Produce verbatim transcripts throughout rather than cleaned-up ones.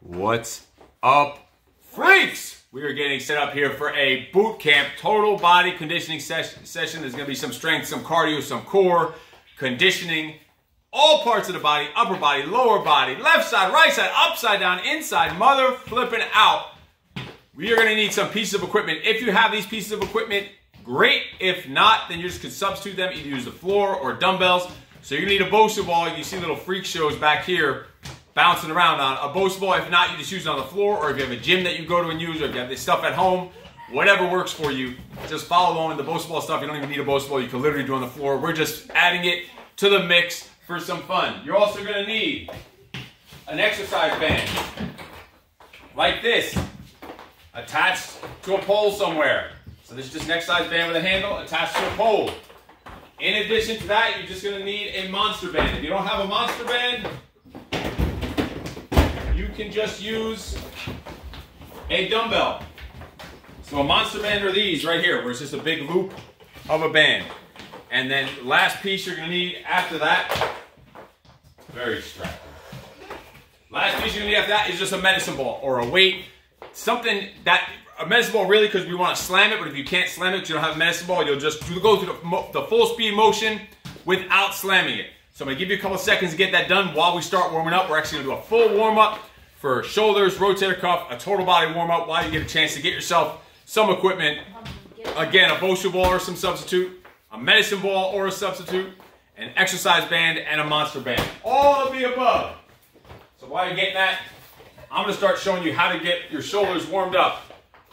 What's up, freaks? We are getting set up here for a boot camp total body conditioning session. session. There's going to be some strength, some cardio, some core conditioning, all parts of the body, upper body, lower body, left side, right side, upside down, inside, mother flipping out. We are going to need some pieces of equipment. If you have these pieces of equipment, great. If not, then you just could substitute them. Either use the floor or dumbbells. So you need a Bosu Ball. You see little freak shows back here bouncing around on a Bosu Ball. If not, you just use it on the floor, or if you have a gym that you go to and use, or if you have this stuff at home, whatever works for you. Just follow along with the Bosu Ball stuff. You don't even need a Bosu Ball. You can literally do it on the floor. We're just adding it to the mix for some fun. You're also going to need an exercise band like this, attached to a pole somewhere. So this is just an exercise band with a handle attached to a pole. In addition to that, you're just going to need a monster band. If you don't have a monster band, you can just use a dumbbell. So a monster band are these right here, where it's just a big loop of a band. And then last piece you're going to need after that, very distracting. Last piece you're going to need after that is just a medicine ball or a weight. Something that, a medicine ball really because we want to slam it, but if you can't slam it because you don't have a medicine ball, you'll just do, go through the, the full speed motion without slamming it. So I'm going to give you a couple seconds to get that done while we start warming up. We're actually going to do a full warm up for shoulders, rotator cuff, a total body warm up while you get a chance to get yourself some equipment. Again, a Bosu Ball or some substitute, a medicine ball or a substitute, an exercise band, and a monster band. All of the above. So while you're getting that, I'm going to start showing you how to get your shoulders warmed up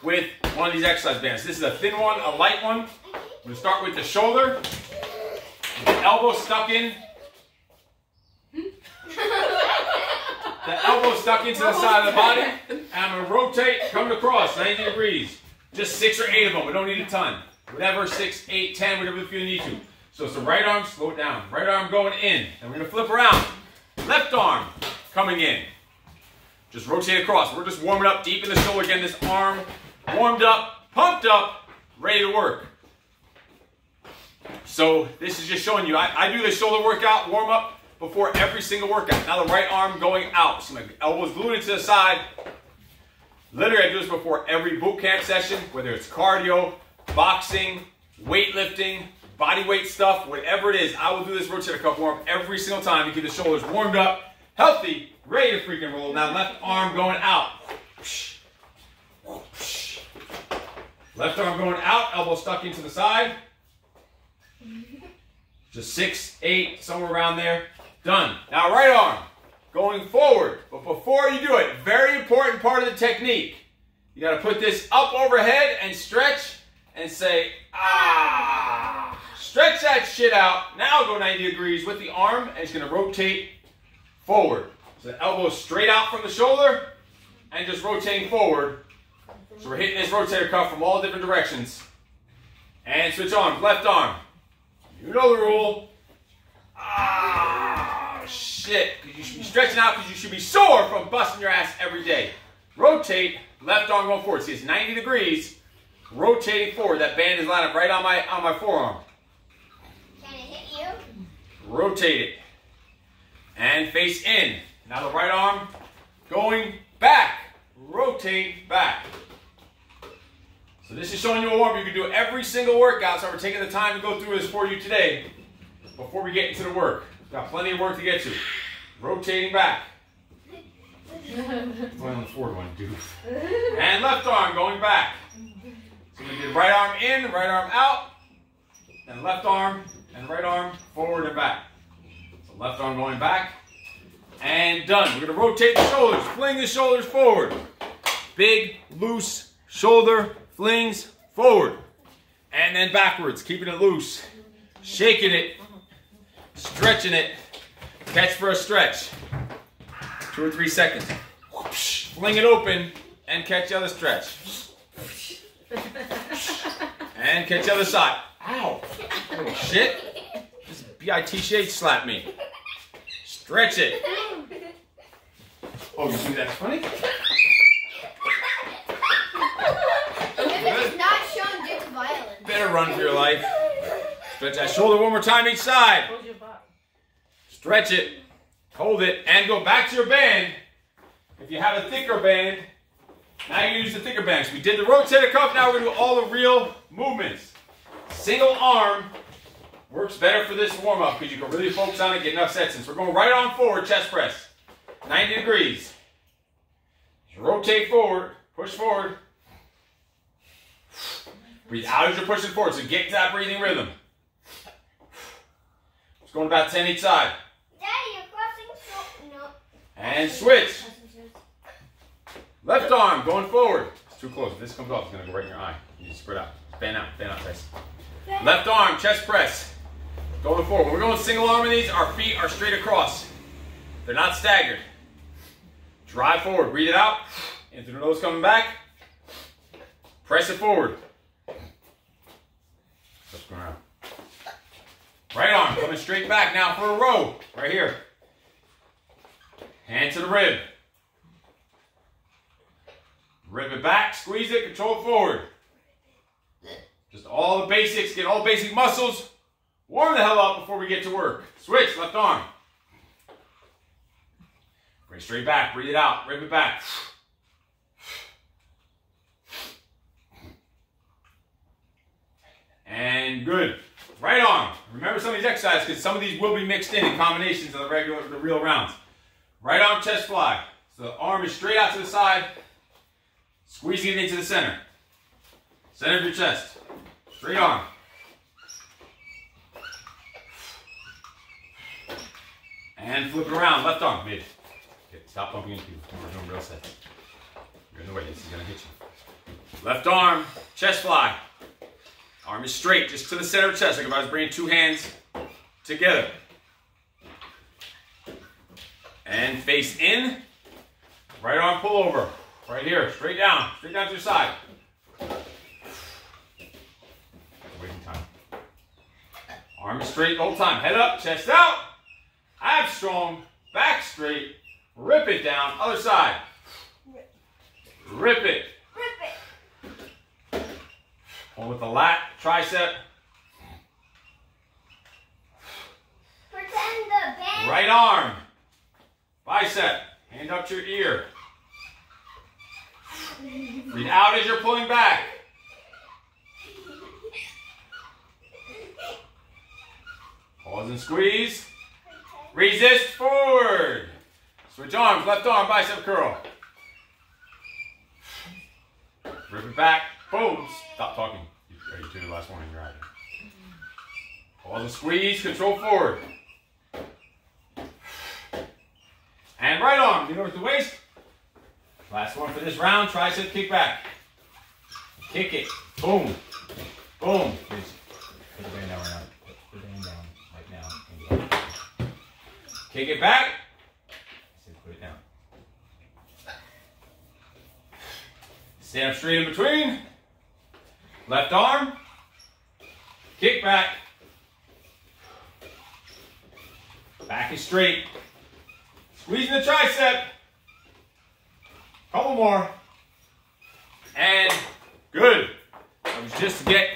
with one of these exercise bands. This is a thin one, a light one. I'm going to start with the shoulder, the elbow stuck in, the elbow stuck into the side of the body, and I'm going to rotate, coming across ninety degrees. Just six or eight of them. We don't need a ton. Whatever, six, eight, ten, whatever you need to. So it's the right arm, slow it down. Right arm going in, and we're going to flip around. Left arm coming in. Just rotate across. We're just warming up deep in the shoulder. Again, this arm warmed up, pumped up, ready to work. So this is just showing you. I, I do the shoulder workout warm up before every single workout. Now the right arm going out. So my elbows glued into the side. Literally, I do this before every boot camp session, whether it's cardio, boxing, weightlifting, body weight stuff, whatever it is. I will do this rotator cuff warm up every single time to keep the shoulders warmed up, healthy, ready to freaking roll. Now left arm going out. Left arm going out, elbow stuck into the side. Just six, eight, somewhere around there. Done. Now right arm going forward. But before you do it, very important part of the technique. You got to put this up overhead and stretch and say, ah. Stretch that shit out. Now go ninety degrees with the arm, and it's going to rotate forward. So the elbow straight out from the shoulder and just rotating forward. So we're hitting this rotator cuff from all different directions. And switch on, left arm. You know the rule. Ah, shit. You should be stretching out because you should be sore from busting your ass every day. Rotate, left arm going forward. See, it's ninety degrees, rotating forward. That band is lined up right on my, on my forearm. Can it hit you? Rotate it. And face in. Now the right arm going back. Rotate back. So this is showing you a warm-up. You can do every single workout. So we're taking the time to go through this for you today before we get into the work. We've got plenty of work to get to. Rotating back. I'm going on the forward one, dude. And left arm going back. So we did right arm in, right arm out, and left arm and right arm forward and back. Left arm going back, and done. We're going to rotate the shoulders, fling the shoulders forward. Big, loose shoulder flings forward, and then backwards, keeping it loose, shaking it, stretching it, catch for a stretch, two or three seconds. Whoosh, fling it open, and catch the other stretch. And catch the other side. Ow, holy shit. This B I T C H slapped me. Stretch it. Oh, you see that's funny? This is not showing dick violence. Better run for your life. Stretch that shoulder one more time each side. Stretch it. Hold it. And go back to your band. If you have a thicker band, now you use the thicker bands. We did the rotator cuff, now we're going to do all the real movements. Single arm works better for this warm-up because you can really focus on it and get enough sets in. So we're going right on forward, chest press. ninety degrees. Rotate forward, push forward. Breathe out as you're pushing forward, so get to that breathing rhythm. It's going about ten each side. Daddy, you're crossing so... No. And switch. Left arm going forward. It's too close. If this comes off, it's going to go right in your eye. You just spread out. Fan out. Fan out, guys. Left arm, chest press. Going forward. When we're going single arm in these, our feet are straight across. They're not staggered. Drive forward. Breathe it out. In through the nose, coming back. Press it forward. What's going on? Right arm coming straight back now for a row. Right here. Hand to the rib. Rip it back, squeeze it, control it forward. Just all the basics, get all the basic muscles. Warm the hell up before we get to work. Switch, left arm. Bring it straight back, breathe it out, rip it back. And good. Right arm. Remember some of these exercises because some of these will be mixed in in combinations of the regular, the real rounds. Right arm, chest fly. So the arm is straight out to the side. Squeezing it into the center. Center of your chest. Straight arm. And flip it around. Left arm. Mid. Okay, stop bumping into you. We're doing real sets. You're in the way. This is going to hit you. Left arm. Chest fly. Arm is straight. Just to the center of the chest. Like if I was bringing two hands together. And face in. Right arm pull over. Right here, straight down, straight down to your side. Waiting time. Arm straight the whole time. Head up, chest out. Abs strong, back straight. Rip it down, other side. Rip it. Rip it. Hold with the lat, tricep. Pretend the band. Right arm, bicep, hand up to your ear. Breathe out as you're pulling back. Pause and squeeze. Resist forward. Switch arms, left arm, bicep curl. Rip it back. Boom. Stop talking. Are you doing the last one in your eye? Pause and squeeze. Control forward. And right arm. You know the waist. Last one for this round, tricep kick back. Kick it. Boom. Boom. Please. Put the band down right now. Put the band down right now. Kick it back. I said put it down. Stand up straight in between. Left arm. Kick back. Back is straight. Squeezing the tricep. Couple more. And good. That was just to get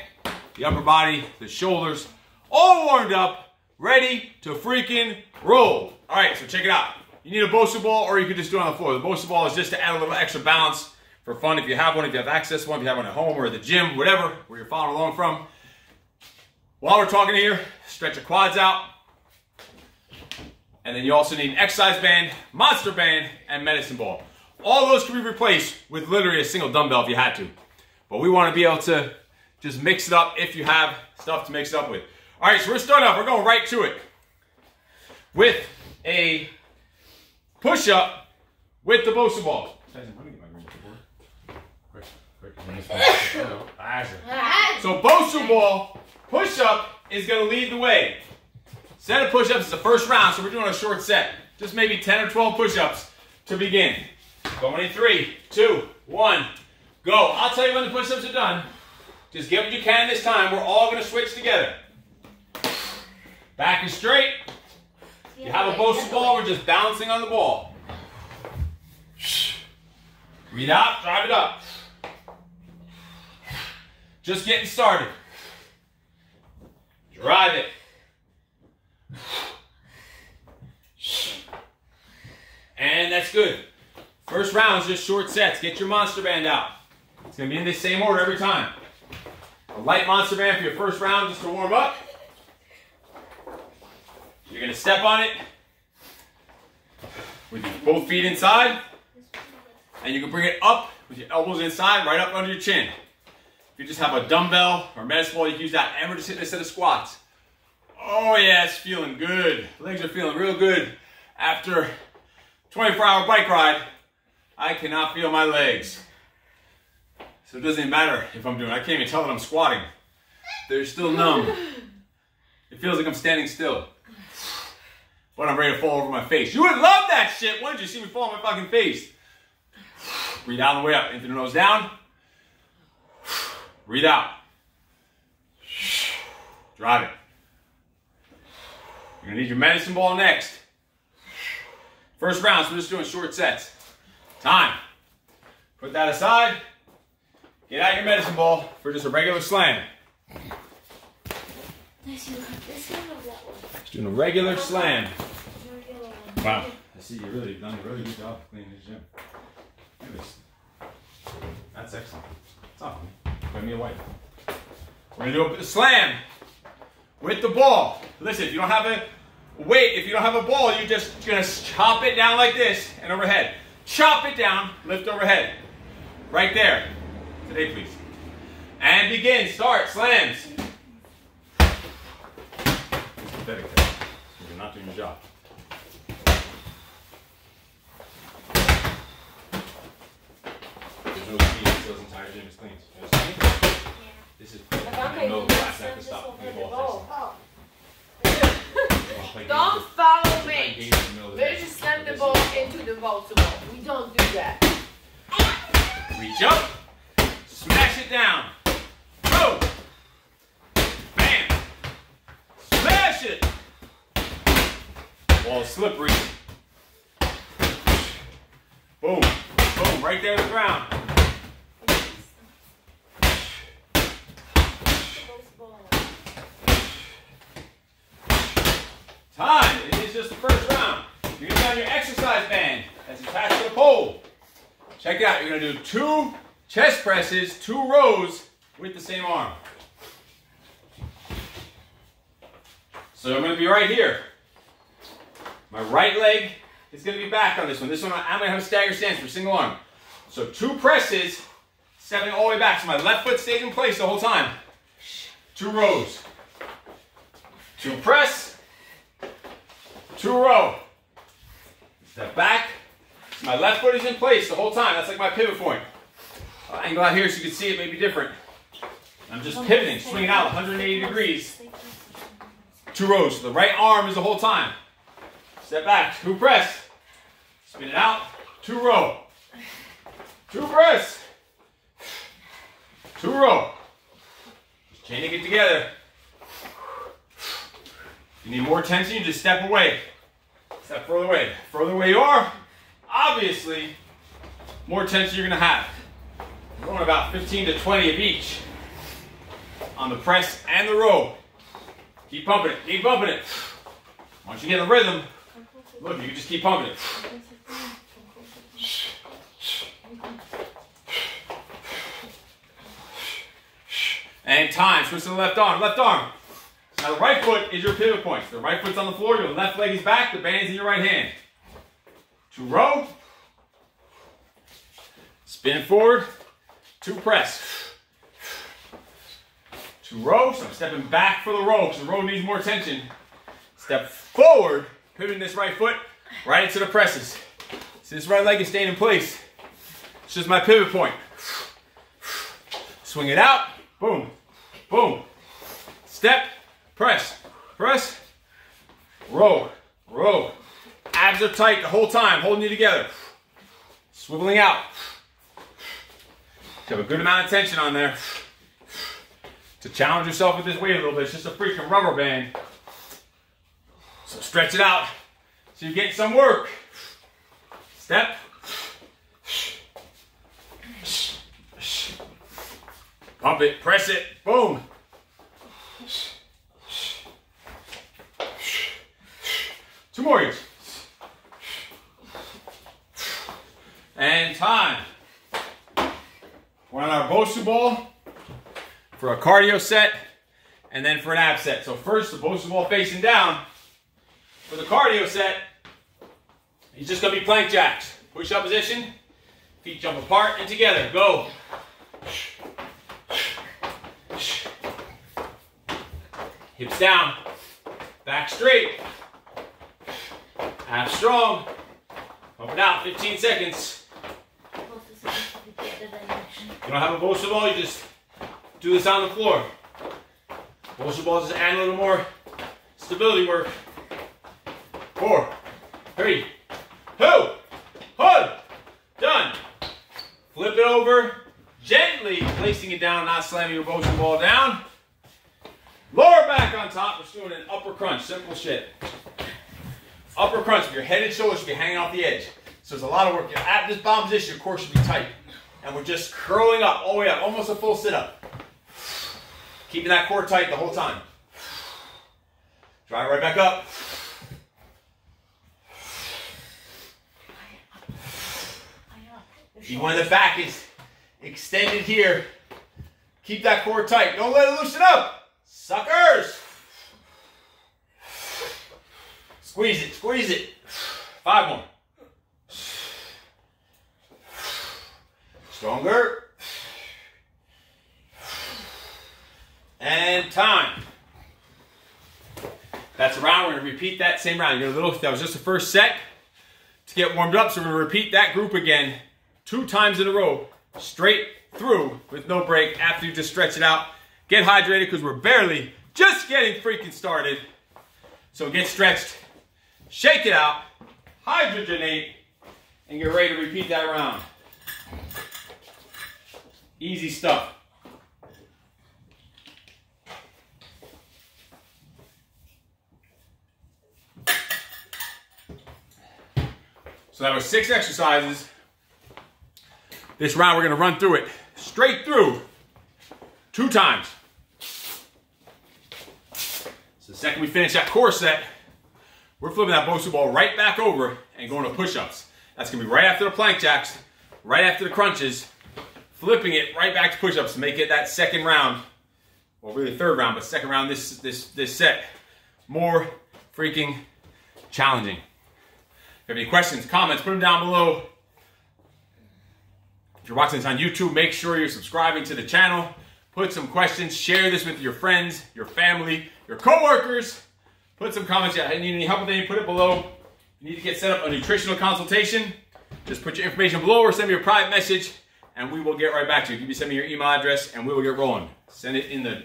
the upper body, the shoulders, all warmed up, ready to freaking roll. All right, so check it out. You need a Bosu ball, or you can just do it on the floor. The Bosu ball is just to add a little extra balance for fun. If you have one, if you have access to one, if you have one at home or at the gym, whatever, where you're following along from. While we're talking here, stretch your quads out. And then you also need an exercise band, monster band, and medicine ball. All those can be replaced with literally a single dumbbell if you had to. But we want to be able to just mix it up if you have stuff to mix it up with. All right, so we're starting off. We're going right to it with a push-up with the Bosu ball. So Bosu ball push-up is going to lead the way. Set of push-ups is the first round, so we're doing a short set. Just maybe ten or twelve push-ups to begin. Going in three, two, one, go. I'll tell you when the push-ups are done. Just get what you can this time. We're all going to switch together. Back is straight. You have a Bosu ball. We're just bouncing on the ball. Breathe out. Drive it up. Just getting started. Drive it. And that's good. First round is just short sets. Get your monster band out. It's going to be in the same order every time. A light monster band for your first round just to warm up. You're going to step on it with both feet inside. And you can bring it up with your elbows inside, right up under your chin. If you just have a dumbbell or a medicine ball, you can use that. And we're just hitting a set of squats. Oh yeah, it's feeling good. Legs are feeling real good. After a twenty-four hour bike ride, I cannot feel my legs. So it doesn't even matter if I'm doing it. I can't even tell that I'm squatting. They're still numb. It feels like I'm standing still. But I'm ready to fall over my face. You would love that shit. Why did you see me fall on my fucking face? Breathe out on the way up. In through the nose down. Breathe out. Drive it. You're gonna need your medicine ball next. First round, so we're just doing short sets. Time. Put that aside. Get out your medicine ball for just a regular slam. Let's do doing a regular slam. Wow. I see you really done a really good job cleaning this gym. That's excellent. It's awesome. Bring me a wipe. We're going to do a slam with the ball. Listen, if you don't have a weight, if you don't have a ball, you're just going to chop it down like this and overhead. Chop it down, lift overhead. Right there. Today, please. And begin. Start. Slams. It's pathetic. You're not doing your job. There's no key that says entire gym is clean. You know, yeah. This is pretty. I know the last time to stop playing ball. Don't follow me. Let's just slam the ball into the ball. We don't do that. Reach up. Smash it down. Go. Bam. Smash it. Ball slippery. Boom. Boom. Right there on the ground. Time. It is just the first round. You're going to be on your exercise band that's attached to the pole. Check it out. You're going to do two chest presses, two rows with the same arm. So I'm going to be right here. My right leg is going to be back on this one. This one, I'm going to have a stagger stance for single arm. So two presses, stepping all the way back. So my left foot stays in place the whole time. Two rows. Two press. Two row. Step back. My left foot is in place the whole time. That's like my pivot point. I'll angle out here so you can see it may be different. I'm just pivoting, swinging out one hundred eighty degrees. Two rows. So the right arm is the whole time. Step back, two press. Spin it out, two row. Two press. Two row. Just chaining it together. If you need more tension, you just step away. Step further away. Further away you are, obviously, more tension you're going to have. We're going about fifteen to twenty of each on the press and the row. Keep pumping it, keep pumping it. Once you get the rhythm, look, you can just keep pumping it. And time, switch to the left arm, left arm. Now the right foot is your pivot point. The right foot's on the floor, your left leg is back, the band's in your right hand. Two row, spin forward. Two press. Two rows. I'm stepping back for the row because the row needs more tension. Step forward, pivoting this right foot right into the presses. So this right leg is staying in place. It's just my pivot point. Swing it out. Boom. Boom. Step. Press. Press. Row. Row. Abs are tight the whole time, holding you together. Swiveling out. Have a good amount of tension on there to challenge yourself with this weight a little bit. It's just a freaking rubber band. So stretch it out so you're getting some work. Step. Pump it. Press it. Boom. Two more. same time. We're on our Bosu Ball for a cardio set and then for an ab set. So first, the Bosu Ball facing down. For the cardio set, he's just going to be plank jacks. Push-up position, feet jump apart and together. Go. Hips down, back straight, abs strong. Pump it out, fifteen seconds. You don't have a Bosu Ball, you just do this on the floor. Bosu Ball is just add a little more stability work. Four, three, two, one, done. Flip it over, gently placing it down, not slamming your Bosu Ball down. Lower back on top, we're doing an upper crunch, simple shit. Upper crunch, if your head and shoulders should be hanging off the edge. So there's a lot of work. At this bottom position, your core should be tight. And we're just curling up, all the way up, almost a full sit-up. Keeping that core tight the whole time. Drive it right back up. Even when the back is extended here, keep that core tight. Don't let it loosen up. Suckers! Squeeze it, squeeze it. Five more. Stronger. And time. That's a round. We're going to repeat that same round. You're a little, that was just the first set to get warmed up. So we're going to repeat that group again two times in a row, straight through with no break after you just stretch it out. Get hydrated because we're barely just getting freaking started. So get stretched, shake it out, hydrogenate, and get ready to repeat that round. Easy stuff. So that was six exercises. This round, we're going to run through it straight through two times. So the second we finish that core set, we're flipping that Bosu Ball right back over and going to push-ups. That's going to be right after the plank jacks, right after the crunches, flipping it right back to push-ups to make it that second round, well, really third round, but second round this, this, this set. More freaking challenging. If you have any questions, comments, put them down below. If you're watching this on YouTube, make sure you're subscribing to the channel. Put some questions, share this with your friends, your family, your coworkers. Put some comments. If you need any help with anything, put it below. If you need to get set up a nutritional consultation, just put your information below or send me a private message and we will get right back to you. You can send me your email address and we will get rolling. Send it in the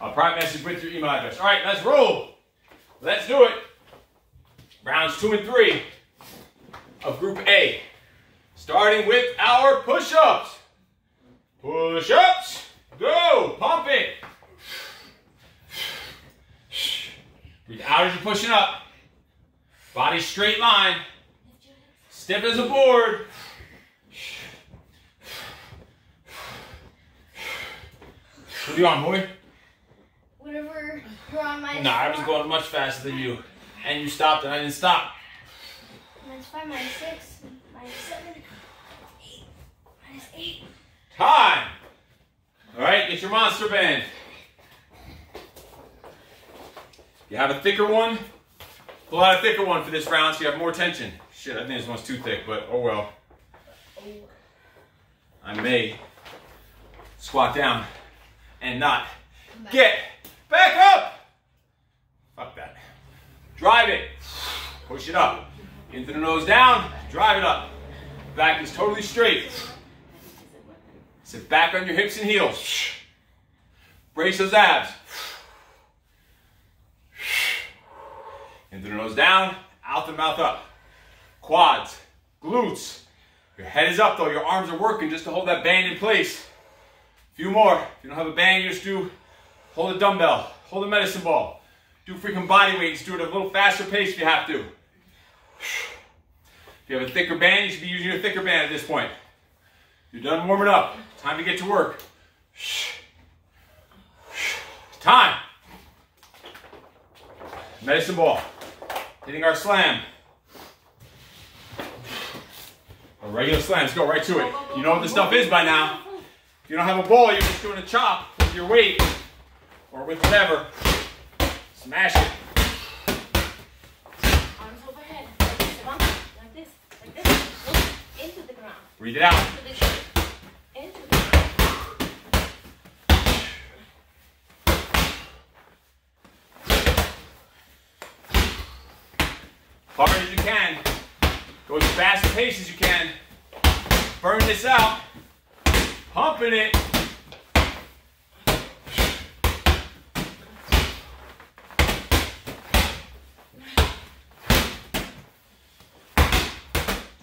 uh, private message with your email address. All right, let's roll. Let's do it. Rounds two and three of group A. Starting with our push-ups. Push-ups. Go. Pump it. Breathe out as you're pushing up. Body straight line. Stiff as a board. What are you on, boy? Whatever you're on my... Nah, I was going much faster than you. And you stopped and I didn't stop. Minus five, minus six, minus seven, eight, minus eight. Time! All right, get your monster band. You have a thicker one? Pull out a thicker one for this round so you have more tension. Shit, I think this one's too thick, but oh well. I may squat down and not get back up. Fuck that. Drive it. Push it up. In through the nose down, drive it up. Back is totally straight. Sit back on your hips and heels. Brace those abs. In through the nose down, out the mouth up. Quads, glutes. Your head is up though, your arms are working just to hold that band in place. A few more. If you don't have a band, you just do, hold a dumbbell, hold a medicine ball. Do freaking body weights, do it at a little faster pace if you have to. If you have a thicker band, you should be using your thicker band at this point. You're done warming up. Time to get to work. Time. Medicine ball. Hitting our slam. A A regular slam. Let's go right to it. You know what this stuff is by now. If you don't have a ball, you're just doing a chop with your weight or with whatever. Smash it. Arms overhead. Like this. Like this. Look into the ground. Breathe it out. Hard as you can. Go as fast a pace as you can. Burn this out. Pumping it.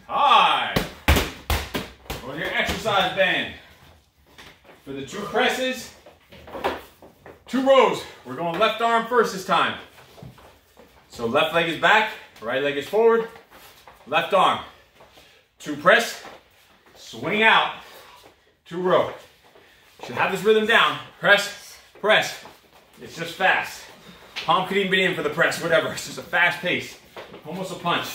Hi. Go to your exercise band. For the two presses, two rows. We're going left arm first this time. So left leg is back. Right leg is forward, left arm. Two press, swing out, two row. Should have this rhythm down. Press, press. It's just fast. Palm could even be in for the press, whatever. It's just a fast pace, almost a punch.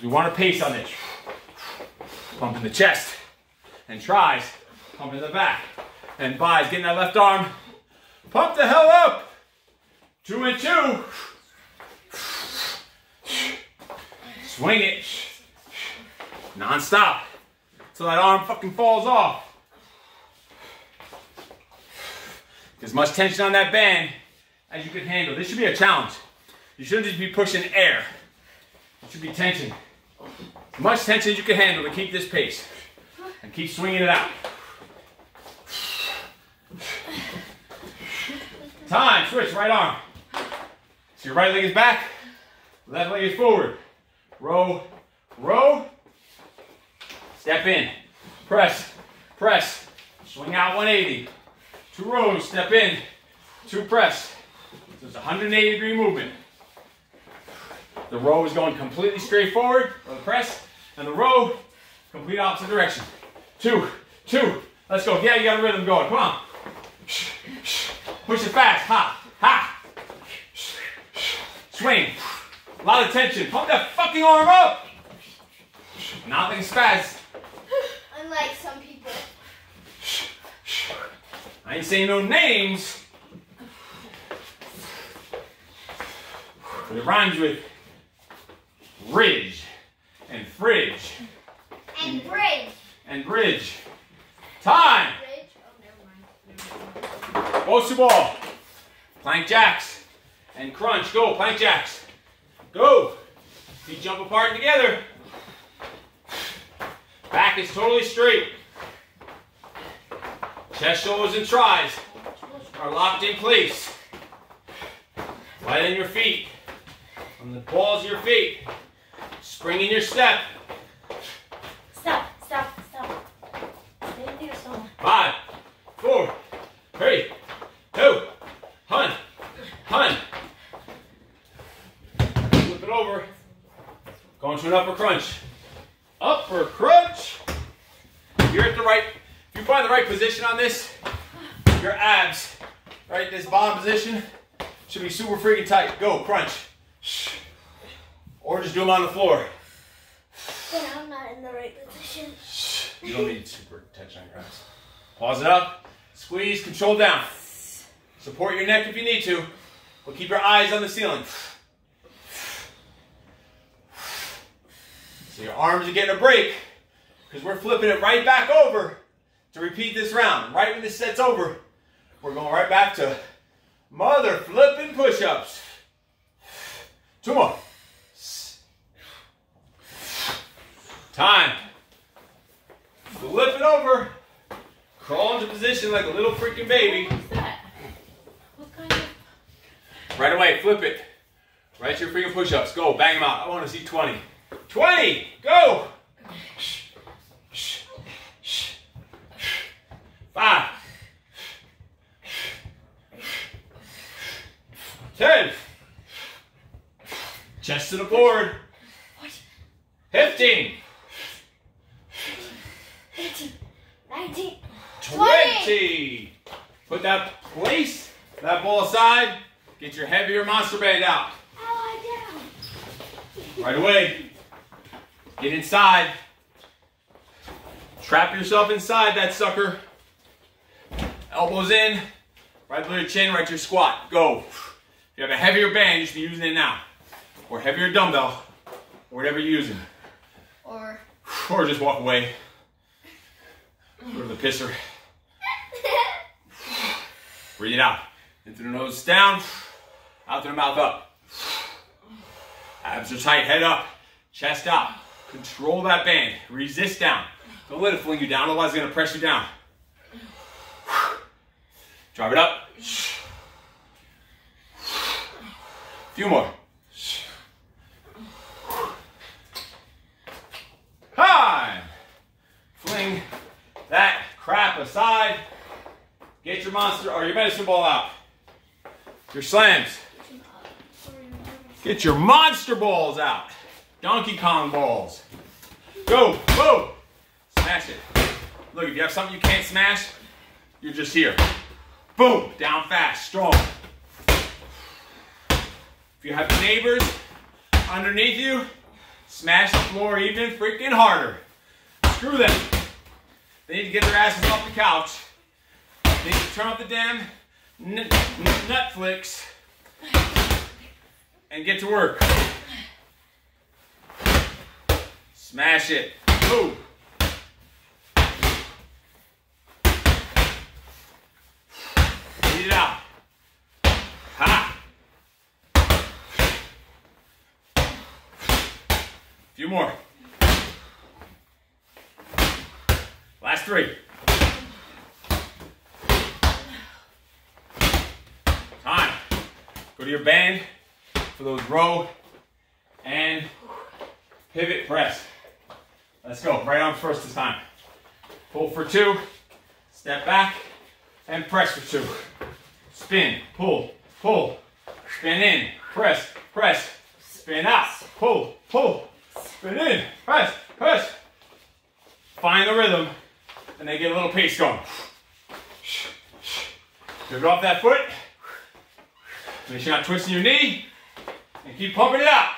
We want a pace on this. Pump in the chest and tries, pump in the back and buys. Getting that left arm. Pump the hell up. Two and two. Swing it. Non-stop. So that arm fucking falls off. Get as much tension on that band as you can handle. This should be a challenge. You shouldn't just be pushing air. It should be tension. As much tension as you can handle to keep this pace. And keep swinging it out. Time. Switch. Right arm. So your right leg is back, left leg is forward. Row, row, step in, press, press, swing out one eighty. Two rows, step in, two press. So it's a one hundred eighty degree movement. The row is going completely straight forward, or the press, and the row, complete opposite direction. Two, two, let's go. Yeah, you got a rhythm going. Come on. Push it fast. Ha, ha. Swing. A lot of tension. Pump that fucking arm up. Nothing spaz. Unlike some people. I ain't saying no names. But it rhymes with ridge and fridge. And bridge. And bridge. Time. Bridge. Oh, never mind. Bosu ball. Plank jacks. And crunch. Go. Plank jacks. Go. Feet jump apart and together. Back is totally straight. Chest, shoulders, and tries are locked in place. Light on your feet. On the balls of your feet. Spring in your step. Stop, stop, stop. Stay in there somewhere. Five, four, three, two, hun, hun. Over, going to an upper crunch. Upper crunch. You're at the right, if you find the right position on this, your abs, right, this bottom position should be super freaking tight. Go, crunch. Or just do them on the floor. But I'm not in the right position. You don't need super tension on your abs. Pause it up, squeeze, control down. Support your neck if you need to, but keep your eyes on the ceiling. So your arms are getting a break because we're flipping it right back over to repeat this round. Right when this set's over, we're going right back to mother flipping push-ups. Two more. Time. Flip it over. Crawl into position like a little freaking baby. What was that? What kind of... Right away, flip it. Right to your freaking push-ups. Go, bang them out. I want to see twenty. twenty, go! Five. Ten. Chest to the board. Fifteen. eighteen, nineteen, twenty. Put that place, that ball aside. Get your heavier monster band out. Right away. Get inside. Trap yourself inside that sucker. Elbows in, right below your chin, right to your squat. Go. If you have a heavier band, you should be using it now. Or heavier dumbbell, or whatever you're using. Or Or just walk away. Go to the pisser. Breathe it out. In through the nose down, out through the mouth up. Abs are tight, head up, chest out. Control that band, resist down. Don't let it fling you down, otherwise it's gonna press you down. Drive it up. A few more. Time. Fling that crap aside. Get your monster or your medicine ball out. Your slams. Get your monster balls out. Donkey Kong balls. Go, go. Smash it. Look, if you have something you can't smash, you're just here. Boom, down fast, strong. If you have neighbors underneath you, smash the floor even freaking harder. Screw them. They need to get their asses off the couch. They need to turn off the damn Netflix and get to work. Smash it. Boom. Beat it out. Ha! A few more. Last three. Time. Go to your band for those row and pivot press. Let's go. Right arm first this time. Pull for two. Step back and press for two. Spin, pull, pull, spin in, press, press, spin out, pull, pull, spin in, press, press. Find the rhythm, and they get a little pace going. Pivot off that foot. Make sure you're not twisting your knee, and keep pumping it out.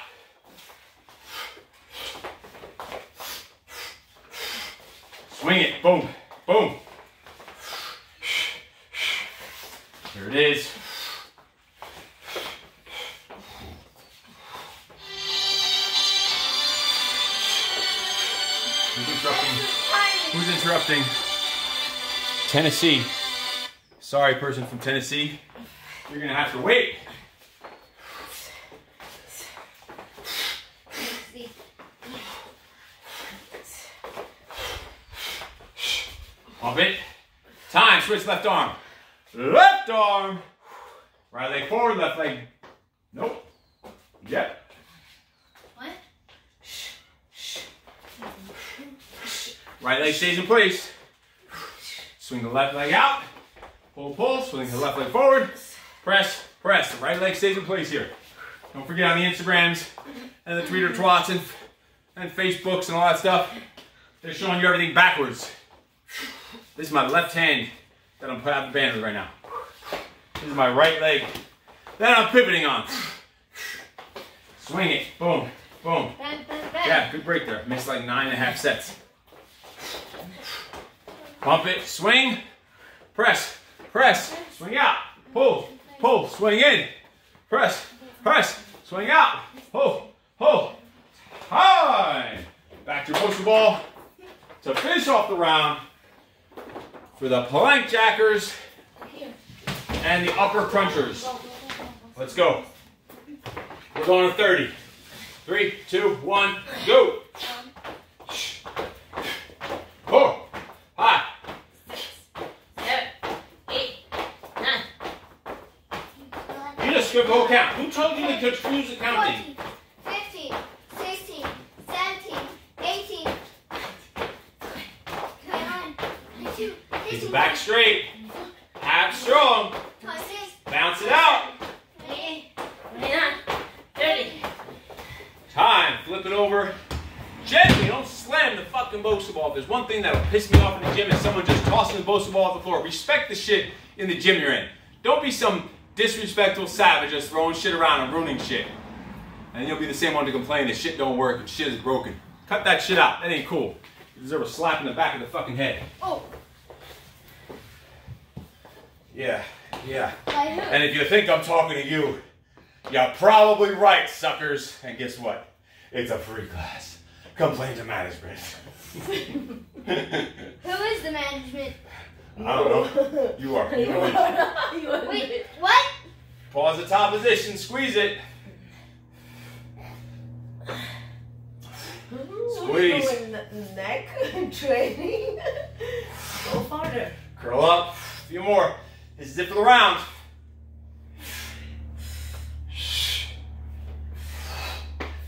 Swing it, boom, boom. There it is. Who's interrupting? Who's interrupting? Tennessee. Sorry, person from Tennessee. You're gonna have to wait. Pump it. Time, switch left arm. Left arm, right leg forward, left leg, nope, yep. What? Right leg stays in place. Swing the left leg out, pull, pull, swing the left leg forward, press, press. The right leg stays in place here. Don't forget on the Instagrams and the Twitter twats and, and Facebooks and all that stuff, they're showing you everything backwards. This is my left hand that I'm putting out the band with right now. This is my right leg that I'm pivoting on. Swing it, boom, boom. Bend, bend, bend. Yeah, good break there. Missed like nine and a half sets. Pump it, swing, press, press, swing out, pull, pull, swing in, press, press, swing out, pull, pull. Hi! Back to your Bosu Ball to finish off the round. For the plank jackers and the upper crunchers. Let's go. We're going to thirty. Three, two, one, go. Four, five, six, seven, eight, nine. You just skipped the whole count. Who told you to confuse the counting? Back straight, half strong, bounce it out. Time, flip it over. Gently, don't slam the fucking Bosu Ball. If there's one thing that'll piss me off in the gym is someone just tossing the Bosu Ball off the floor. Respect the shit in the gym you're in. Don't be some disrespectful savage just throwing shit around and ruining shit. And you'll be the same one to complain that shit don't work and shit is broken. Cut that shit out. That ain't cool. You deserve a slap in the back of the fucking head. Oh. Yeah, yeah. And if you think I'm talking to you, you're probably right, suckers. And guess what? It's a free class. Complain to management. Who is the management? I don't know. You are. You are. Wait, what? Pause the top position. Squeeze it. Squeeze. We're doing neck training. Go farther. Curl up. A few more. This is it for the round.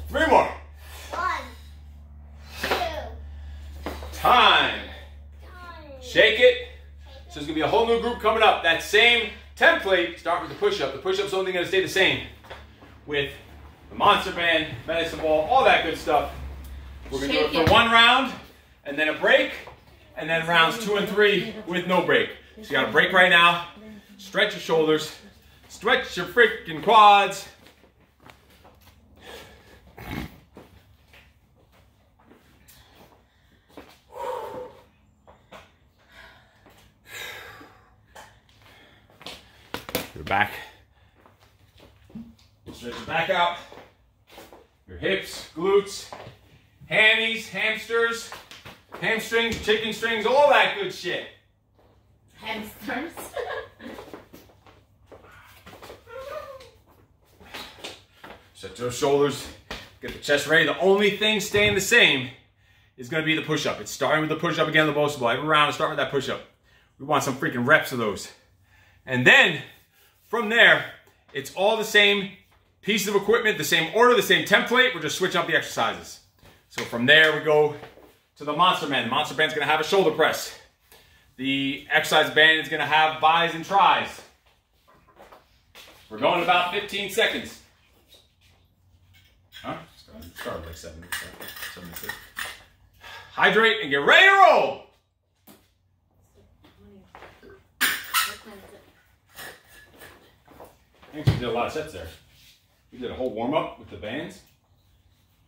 Three more. One. Two. Time. Shake it. So there's going to be a whole new group coming up. That same template. Start with the push-up. The push-up's only going to stay the same. With the monster band, medicine ball, all that good stuff. We're going to do it for one round, and then a break, and then rounds two and three with no break. So you got a break right now. Stretch your shoulders. Stretch your freaking quads. Your back. Stretch your back out. Your hips, glutes, hammies, hamsters, hamstrings, chicken strings, all that good shit. Hamsters. Set those shoulders, get the chest ready. The only thing staying the same is going to be the push-up. It's starting with the push-up again, the Bosu Ball. Every round, start with that push-up. We want some freaking reps of those. And then, from there, it's all the same pieces of equipment, the same order, the same template. We're just switching up the exercises. So from there, we go to the monster band. The monster band's going to have a shoulder press. The exercise band is going to have buys and tries. We're going about fifteen seconds. Huh? Started like seven minutes. Seven minutes. Hydrate and get ready to roll. Thanks, we did a lot of sets there. We did a whole warm-up with the bands.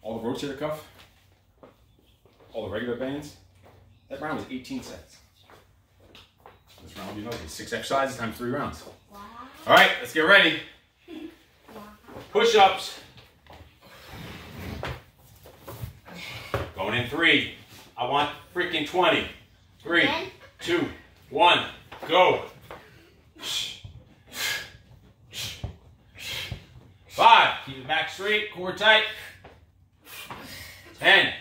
All the rotator cuff. All the regular bands. That round was eighteen sets. This round, you know, it's six exercises times three rounds. Wow. All right, let's get ready. Wow. Push-ups. Going in three. I want freaking twenty. Three, okay. Two, one, go. Five. Keep the back straight, core tight. Ten.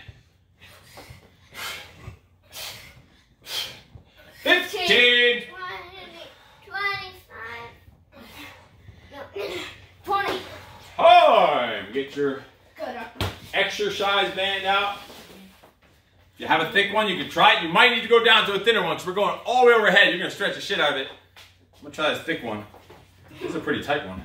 Fifteen. twenty, twenty-five, twenty. Time. Get your exercise band out. If you have a thick one, you can try it. You might need to go down to a thinner one because we're going all the way overhead. You're going to stretch the shit out of it. I'm going to try this thick one. This is a pretty tight one.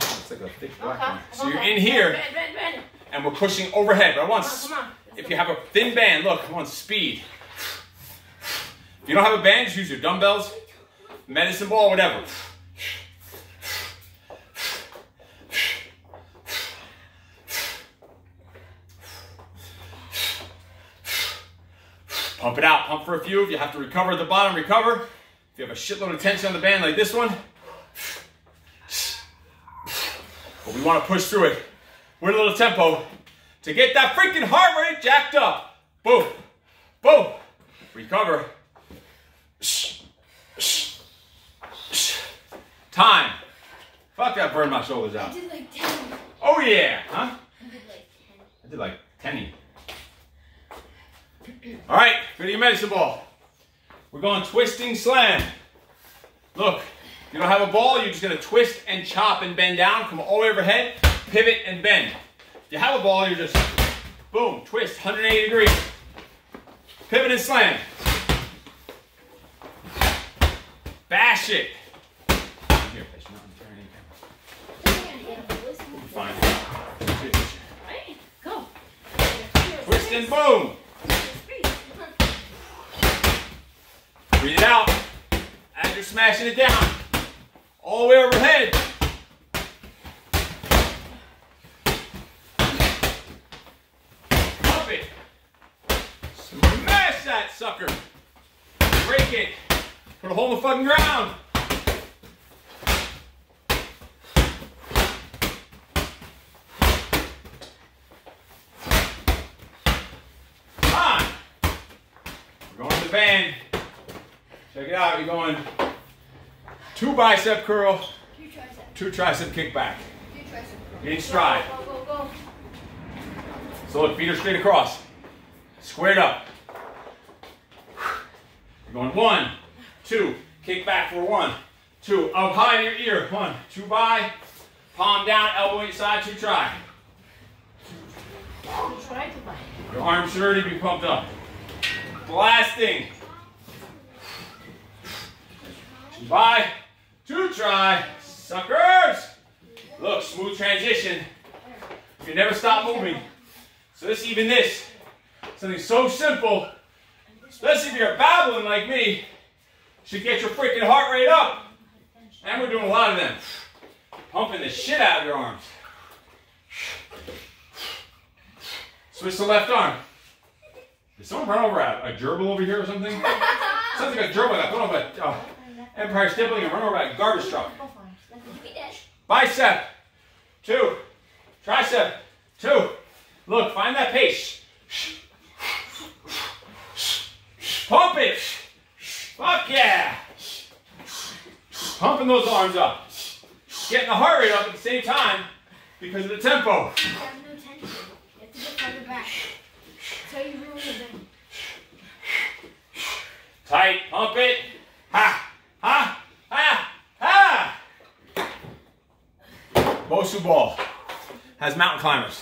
It's like a thick black okay. one. So you're in here bend, bend, bend. And we're pushing overhead. But I want, come on, come on. If you have a thin band, look, I want speed. If you don't have a band, just use your dumbbells, medicine ball, whatever. Pump it out. Pump for a few. If you have to recover at the bottom, recover. If you have a shitload of tension on the band like this one. But we want to push through it with a little tempo to get that freaking heart rate jacked up. Boom. Boom. Recover. Time. Fuck that, burned my shoulders out. I did like ten. Oh yeah, huh? I did like ten. I did like ten. All right, go to your medicine ball. We're going twisting slam. Look, if you don't have a ball, you're just gonna twist and chop and bend down, come all the way overhead, pivot and bend. If you have a ball, you're just boom, twist one hundred eighty degrees. Pivot and slam. Bash it. Here, bitch. Not in the camera. Fine. Right, go. Twist and boom. Breathe it out. As you're smashing it down. All the way overhead. sucker. Break it. Put a hole in the fucking ground. Come on. We're going to the band. Check it out. You're going two bicep curl, two tricep, two tricep kickback. Two tricep curl. Get in stride. Go, go, go, go. So look, feet are straight across. Squared up. We're going one, two, kick back for one, two, up high in your ear, one, two by, palm down, elbow inside, two try. Your arms should already be pumped up. Blasting. Two by, two try, suckers. Look, smooth transition. You never stop moving. So this, even this, something so simple, especially if you're babbling like me, should get your freaking heart rate up. And we're doing a lot of them. Pumping the shit out of your arms. Switch the left arm. Did someone run over a, a gerbil over here or something? Sounds like a gerbil got thrown off an uh, Empire Stippling and run over by a garbage truck. Bicep. Two. Tricep. Two. Look, find that pace. Pump it! Fuck yeah! Pumping those arms up. Getting the heart rate up at the same time because of the tempo. You have no tension. You have to get further back. So you ruin the bend. Tight. Pump it. Ha! Ha! Ha! Ha! Bosu Ball has mountain climbers.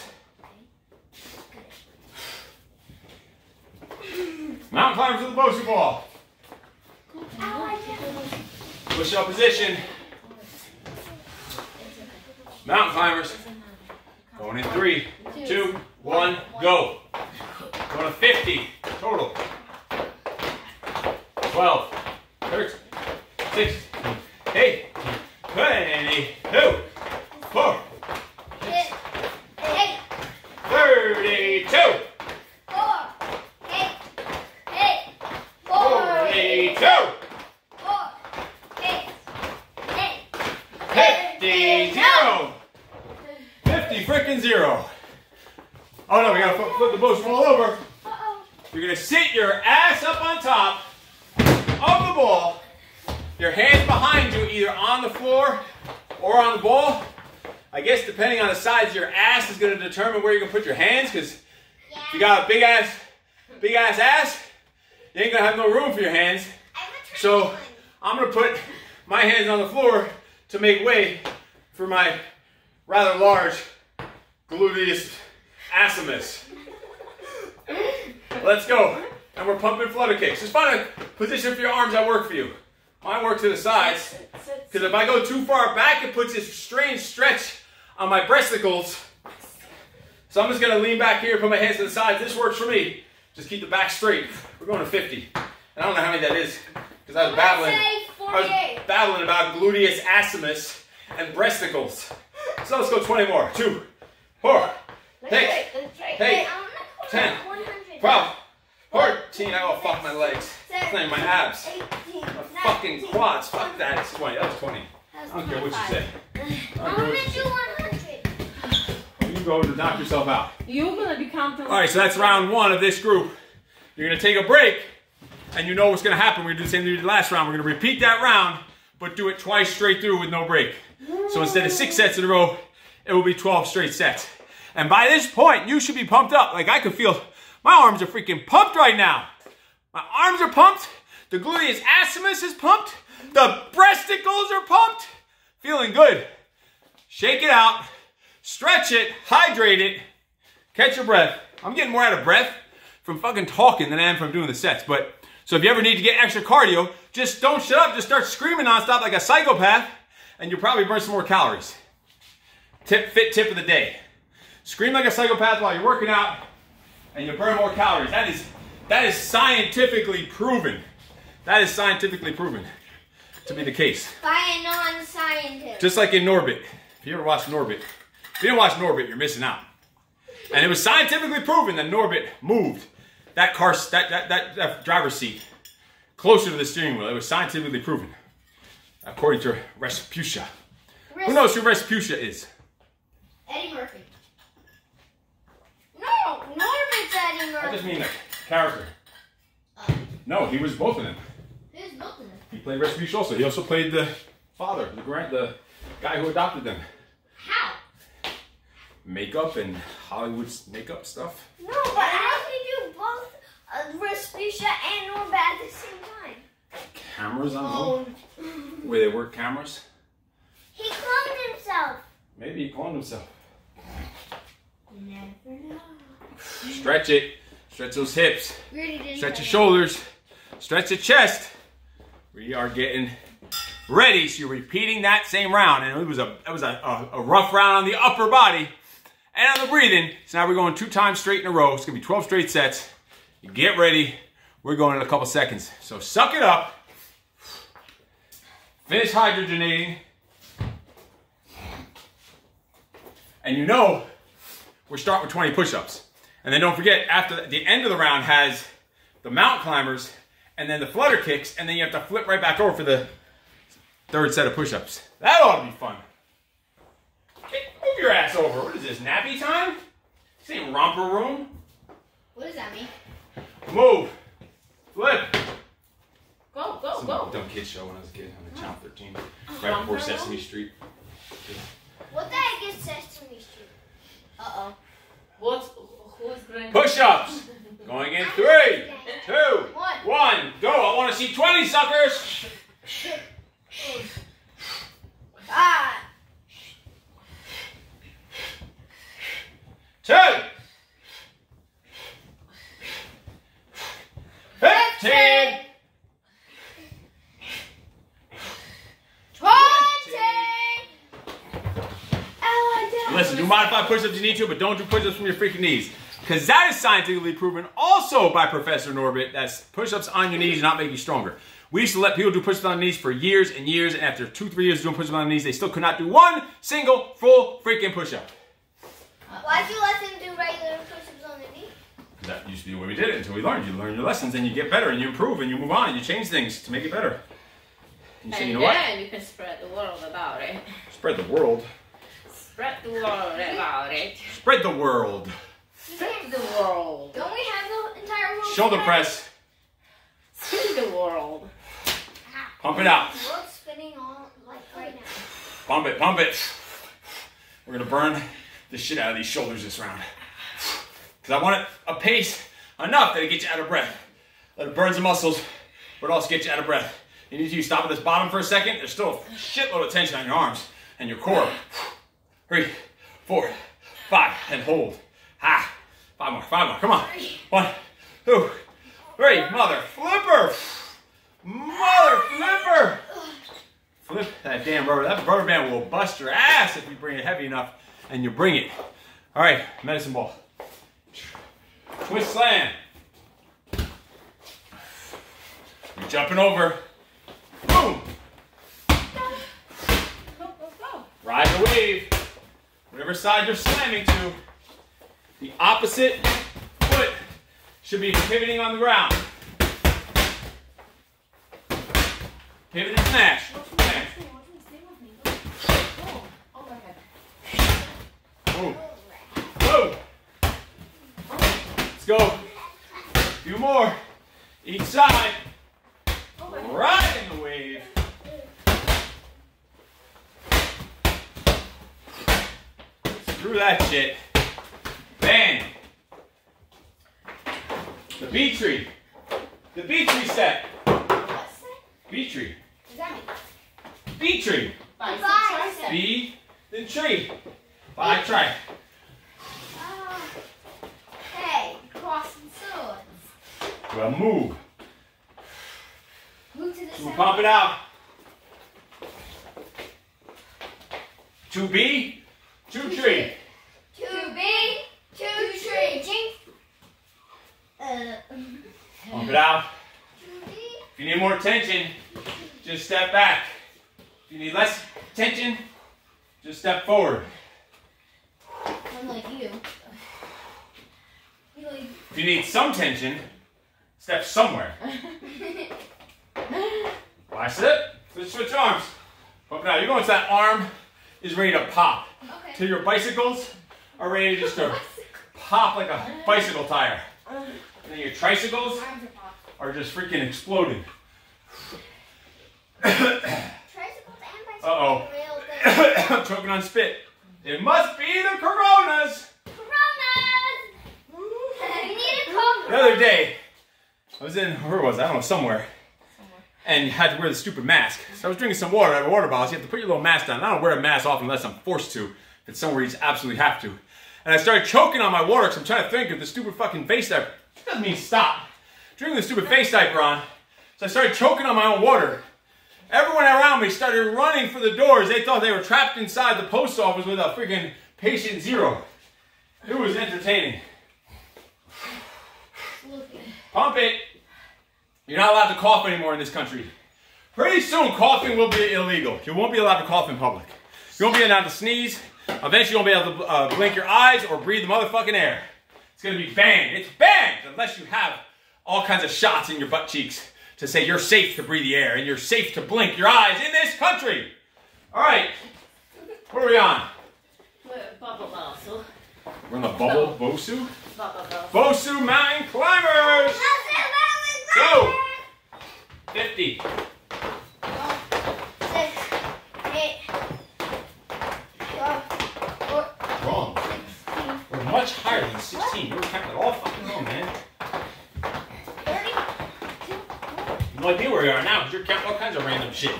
Mountain climbers with the Bosu Ball. Push up position. Mountain climbers. Going in three, two, one, go. Going to fifty total. twelve, thirteen, six, eight, twenty-two, four, eight, thirty-two. Frickin' zero. Oh no, we gotta flip, flip the Bosu Ball over. Uh-oh. You're gonna sit your ass up on top of the ball, your hands behind you, either on the floor or on the ball. I guess depending on the size, your ass is gonna determine where you're gonna put your hands, because yeah. If you got a big ass, big ass ass, you ain't gonna have no room for your hands. So I'm gonna put my hands on the floor to make way for my rather large gluteus assimus. Let's go. And we're pumping flutter kicks. Just find a position for your arms that work for you. Mine work to the sides. Because if I go too far back, it puts this strange stretch on my breasticles. So I'm just going to lean back here, put my hands to the sides. This works for me. Just keep the back straight. We're going to fifty. And I don't know how many that is. Because I was babbling. I was babbling about gluteus assimus and breasticles. So let's go twenty more. Two. Four, six, eight, ten, twelve, fourteen. I all fuck my legs. It's not even my abs. My fucking quads. Fuck that. It's twenty. That was twenty. I don't care what you say. I'm gonna do one hundred. You go to knock yourself out. You're gonna be comfortable. All right, so that's round one of this group. You're gonna take a break, and you know what's gonna happen. We're gonna do the same thing we did last round. We're gonna repeat that round, but do it twice straight through with no break. So instead of six sets in a row, it will be twelve straight sets. And by this point, you should be pumped up. Like I can feel, my arms are freaking pumped right now. My arms are pumped. The gluteus assimus is pumped. The breasticles are pumped. Feeling good. Shake it out. Stretch it. Hydrate it. Catch your breath. I'm getting more out of breath from fucking talking than I am from doing the sets. But so if you ever need to get extra cardio, just don't shut up. Just start screaming nonstop like a psychopath, and you'll probably burn some more calories. Tip, fit tip of the day. Scream like a psychopath while you're working out and you burn more calories. That is, that is scientifically proven. That is scientifically proven to be the case. By a non-scientist. Just like in Norbit. If you ever watched Norbit, if you didn't watch Norbit, you're missing out. And it was scientifically proven that Norbit moved that car, that, that, that, that driver's seat closer to the steering wheel. It was scientifically proven, according to Respucia. Res who knows who Respucia is? Eddie Murphy. No, Norbit's Eddie Murphy. I just mean the character. Uh, no, he was both of them. He was both of them. He played Respucia also. He also played the father, the grand, the guy who adopted them. How? Makeup and Hollywood's makeup stuff. No, but how can you do both uh, Respucia and Norbit at the same time? Cameras, I don't know. Where they work cameras? He cloned himself. Maybe he cloned himself. You never know. Stretch it. Stretch those hips. Really stretch your shoulders. Stretch the chest. We are getting ready. So you're repeating that same round. And it was a it was a, a, a rough round on the upper body and on the breathing. So now we're going two times straight in a row. It's gonna be twelve straight sets. You get ready. We're going in a couple seconds. So suck it up. Finish hydrogenating. And you know, we'll start with twenty push-ups. And then don't forget, after the, the end of the round has the mountain climbers and then the flutter kicks, and then you have to flip right back over for the third set of push-ups. That ought to be fun. Hey, move your ass over. What is this, nappy time? This ain't romper room. What does that mean? Move. Flip. Go, go, Some go. Dumb kid show when I was a kid on the Channel thirteen, right before Sesame Street. What the heck is Sesame Street? Uh-oh. What's, who's going to... Push-ups. Going in three, two, one, go. I want to see twenty suckers. Ah. Two. Fifteen. Listen, do modified push-ups you need to, but don't do push-ups from your freaking knees. Because that is scientifically proven also by Professor Norbit. That's push-ups on your knees do not make you stronger. We used to let people do push-ups on their knees for years and years, and after two, three years of doing push-ups on their knees, they still could not do one single full freaking push-up. Why'd you let them do regular push-ups on their knees? That used to be the way we did it until we learned. You learn your lessons, and you get better, and you improve, and you move on, and you change things to make it better. And, you say, and you know then what? You can spread the world about it. Spread the world. Spread the world about it. Spread the world. Spread the world. Don't we have the entire world? Shoulder together? Press. Spread the world. Pump it out. The world's spinning all like right now. Pump it, pump it. We're gonna burn the shit out of these shoulders this round. Because I want it a pace enough that it gets you out of breath. Let it burn the muscles, but also get you out of breath. You need to stop at this bottom for a second. There's still a shitload of tension on your arms and your core. Three, four, five, and hold. Ah, five more, five more. Come on. One, two, three. Mother flipper. Mother flipper. Flip that damn rubber. That rubber band will bust your ass if you bring it heavy enough, and you bring it. All right, medicine ball. Twist slam. You're jumping over. Boom. Ride the wave. Whatever side you're slamming to, the opposite foot should be pivoting on the ground. Pivot and smash. Smash. Boom. Boom. Let's go. A few more. Each side. Riding the wave. Through that shit. Bang. The bee tree. The bee tree set. What set? Bee tree. What does that mean? Bee tree. Five, Five set. Bee, then tree. Five, try. Uh, hey, crossing swords. Well, move. Move to the side. We'll pump it out. Two bee. Two tree. Two B, two tree. Jinx. Uh, Pump it out. If you need more tension, just step back. If you need less tension, just step forward. I'm like you. You like If you need some tension, step somewhere. Last step, switch, switch arms. But now you're going to that arm is ready to pop. Okay. Till your bicycles are ready to just to pop like a bicycle tire. And then your tricycles are just freaking exploding. Tricycles and bicycles uh -oh. I'm choking on spit. It must be the Coronas. The other day, I was in, where was I? I don't know, somewhere. somewhere. And you had to wear the stupid mask. So I was drinking some water out of a water bottle. So you have to put your little mask down. And I don't wear a mask off unless I'm forced to. If it's somewhere you just absolutely have to. And I started choking on my water because I'm trying to think of the stupid fucking face diaper. It doesn't mean stop. Drinking the stupid face diaper on. So I started choking on my own water. Everyone around me started running for the doors. They thought they were trapped inside the post office with a freaking patient zero. It was entertaining. Pump it. You're not allowed to cough anymore in this country. Pretty soon, coughing will be illegal. You won't be allowed to cough in public. You won't be allowed to sneeze. Eventually, you won't be able to uh, blink your eyes or breathe the motherfucking air. It's going to be banned. It's banned unless you have all kinds of shots in your butt cheeks to say you're safe to breathe the air and you're safe to blink your eyes in this country. All right. What are we on? We're at Bubble Bosu. We're on the Bubble Bosu? Bosu Mountain Climbers! Go! fifty. Wrong. We're much higher than sixteen. You were kept it all fucking wrong, man. thirty-two. No idea where we are now because you're counting all kinds of random shit.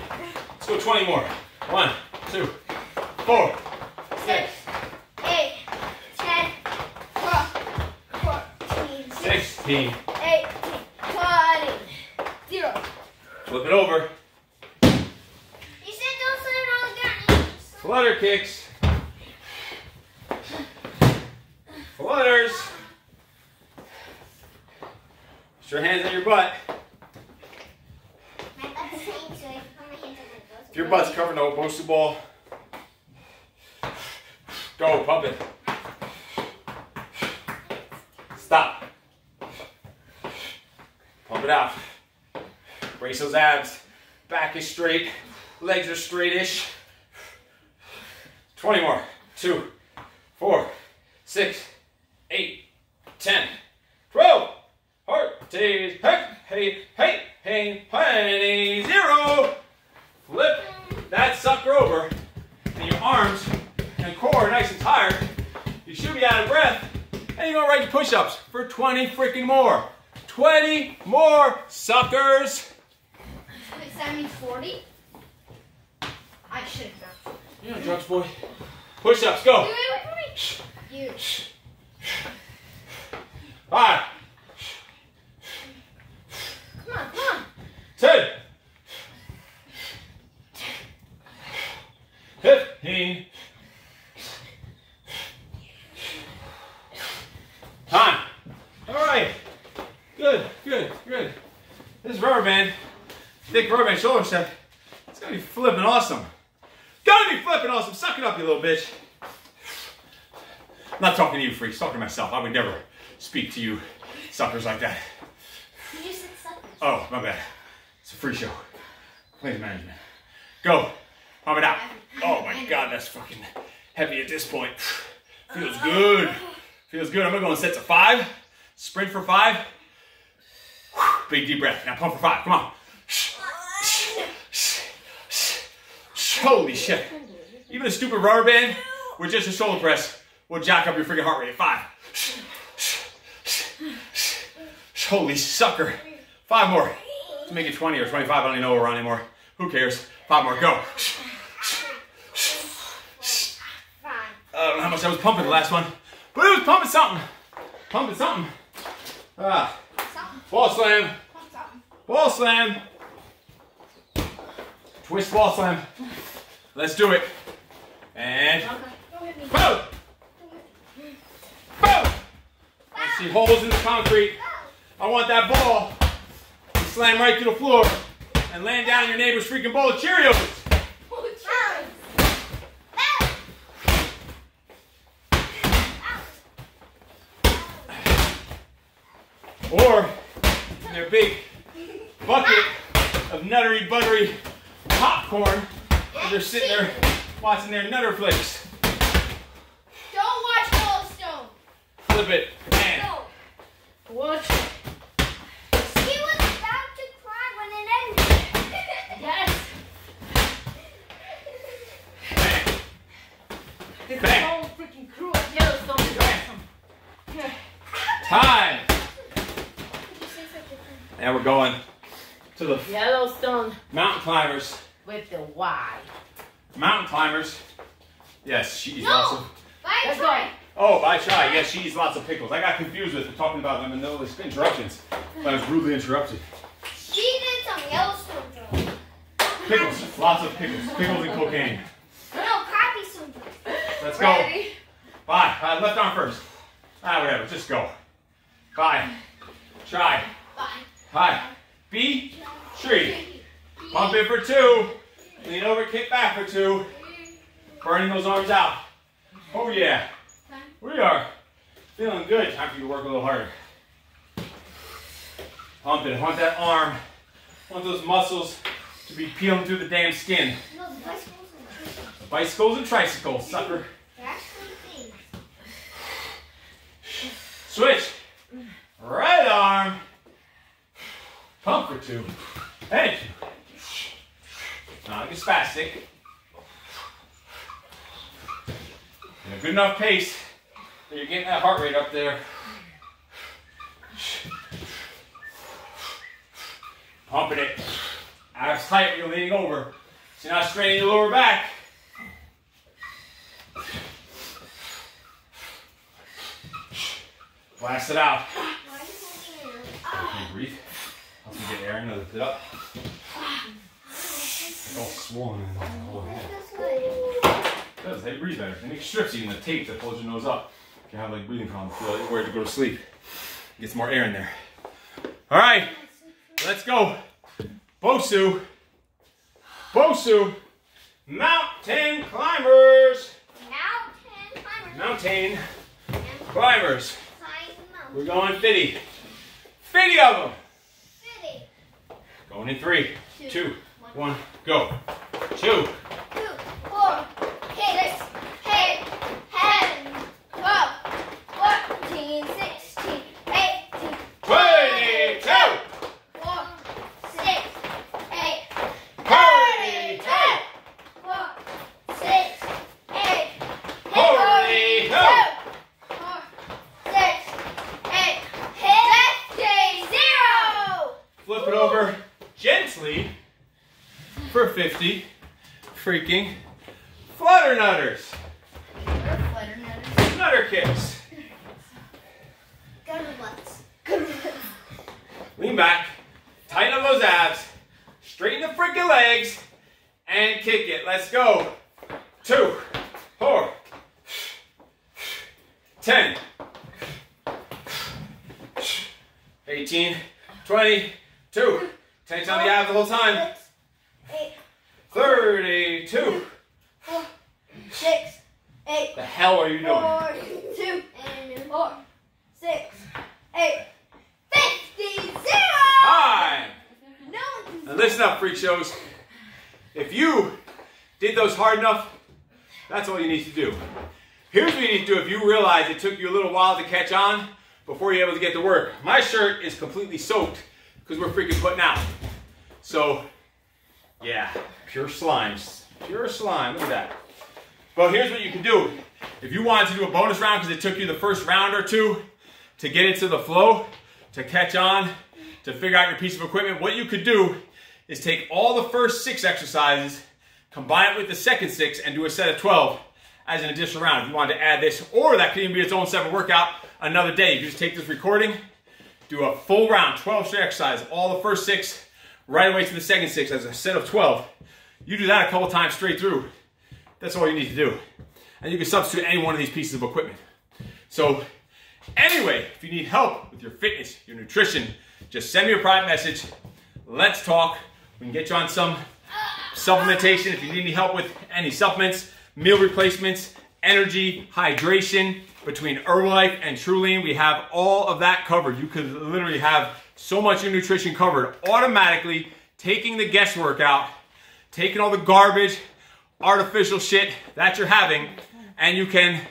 Let's go twenty more. One, two, four, six. eighteen, twenty, zero. Flip it over. You said don't sit all the flutter kicks. Flutters. Put your hands in your butt. My butt's hanging, so I put my hands in my butt. If your butt's covered, no Bosu Ball. Go, pump it. Stop. Pump it out. Brace those abs. Back is straight. Legs are straight-ish. twenty more. two, four, six, eight, ten, twelve, fourteen, hey, hey, hey, hey, hey, zero. Flip that sucker over. And your arms and core are nice and tired. You should be out of breath. And you're going to write your push-ups for twenty freaking more. twenty more suckers. Wait, does that mean forty? I should have. You know, drugs boy. Push ups, go. Wait, wait, wait, wait. You. Five. Come on, come on. Ten. Fifteen. Time. All right. Good, good, good. This rubber band, thick rubber band shoulder step, it's gonna be flipping awesome. Gotta be flipping awesome. Suck it up, you little bitch. I'm not talking to you, freaks. Talking to myself. I would never speak to you suckers like that. You said suckers. Oh, my bad. It's a free show. Please, management. Go. Pump it out. Oh my God, that's fucking heavy at this point. Feels good. Feels good. I'm gonna go in sets of five. Sprint for five. Big deep breath. Now pump for five. Come on. Holy shit. Even a stupid rubber band with just a shoulder press will jack up your freaking heart rate. Five. Holy sucker. Five more. Let's make it twenty or twenty-five. I don't even know where we're on anymore. Who cares? Five more. Go. I don't know how much I was pumping the last one, but it was pumping something. Pumping something. Ah. Ball slam, ball slam, twist ball slam. Let's do it. And boom, boom. I see holes in the concrete. I want that ball to slam right to the floor and land down your neighbor's freaking bowl of Cheerios. or in their big bucket of nuttery, buttery popcorn as they're sitting there watching their Nutter Flakes. Don't watch Yellowstone. Flip it, man. No. Watch it. She was about to cry when it ended. Yes. Bang. This is so freaking cruel. Yellowstone is awesome. Time. Now we're going to the Yellowstone mountain climbers. With the Y. Mountain climbers. Yes, she eats no, lots of... That's right. Oh, by Chai. Yes, she eats lots of pickles. I got confused with them, talking about them in those interruptions. But I was rudely interrupted. She did some Yellowstone drugs. Pickles. Coffee lots syndrome. of pickles. Pickles and cocaine. No, copy syndrome. Let's go. Ready? Bye. Bye. Left arm first. Ah, whatever. Just go. Bye. Try. Bye. Hi. B. Tree. Bump it for two. Lean over, kick back for two. Burning those arms out. Oh yeah. We are feeling good. Time for you to work a little harder. Pump it. I want that arm. I want those muscles to be peeling through the damn skin. No, the bicycles and tricycles. The bicycles and tricycles, sucker. They're actually things. Switch. Right arm. Pump for two. Thank you. Not like a spastic. And a good enough pace that you're getting that heart rate up there. Pumping it. Abs tight, you're leaning over. So you're not straining your lower back. Blast it out. Okay, breathe. Help me get air and lift it up. All swollen in the whole head. It does, they breathe better. And it strips you in the tape that holds your nose up. If you have like breathing problems, feel like worried to go to sleep. Get some more air in there. All right, let's go. Bosu, Bosu, mountain climbers. Mountain climbers. Mountain climbers. We're going fifty. fifty of them. fifty. Going in three, two. One, go. Two. Two, four, six, eight, ten, twelve, fourteen, sixteen, eighteen, twenty-two. Four, six, eight, thirty-two. Four, six, eight, forty-two. Four, six, eight, fifty, zero. Flip it over gently. For fifty freaking flutter nutters. Flutter nutters. Nutter kicks. Good ones. Good ones. Lean back, tighten up those abs, straighten the freaking legs, and kick it. Let's go. Two, four, ten, eighteen, twenty, two. Tense on the abs the whole time. thirty-two. Four, six, eight. The hell are you doing? forty-two and four, six, eight, fifty, zero. Time. No one's... Now listen up, freak shows. If you did those hard enough, that's all you need to do. Here's what you need to do if you realize it took you a little while to catch on before you're able to get to work. My shirt is completely soaked because we're freaking putting out. So... yeah, pure slimes. Pure slime. Look at that. But here's what you can do. If you wanted to do a bonus round because it took you the first round or two to get into the flow, to catch on, to figure out your piece of equipment, what you could do is take all the first six exercises, combine it with the second six, and do a set of twelve as an additional round. If you wanted to add this, or that could even be its own separate workout another day. You can just take this recording, do a full round, twelve straight exercises, all the first six, right away to the second six as a set of twelve. You do that a couple times straight through. That's all you need to do. And you can substitute any one of these pieces of equipment. So anyway, if you need help with your fitness, your nutrition, just send me a private message. Let's talk. We can get you on some supplementation if you need any help with any supplements, meal replacements, energy, hydration, between Herbalife and Trulene, we have all of that covered. You could literally have so much of your nutrition covered automatically, taking the guesswork out, taking all the garbage, artificial shit that you're having, and you can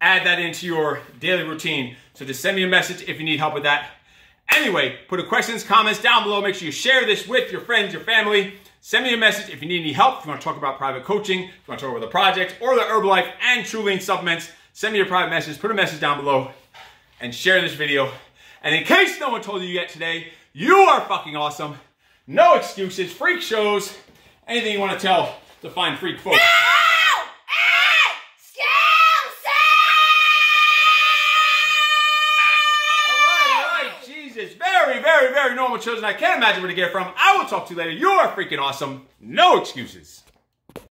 add that into your daily routine. So just send me a message if you need help with that. Anyway, put your questions, comments down below. Make sure you share this with your friends, your family. Send me a message if you need any help. If you want to talk about private coaching, if you want to talk about the project or the Herbalife and Trulene supplements, send me your private message, put a message down below, and share this video. And in case no one told you yet today, you are fucking awesome. No excuses, freak shows, anything you want to tell to find freak folks. Very normal children I can't imagine where to get it from. I will talk to you later. You are freaking awesome. No excuses.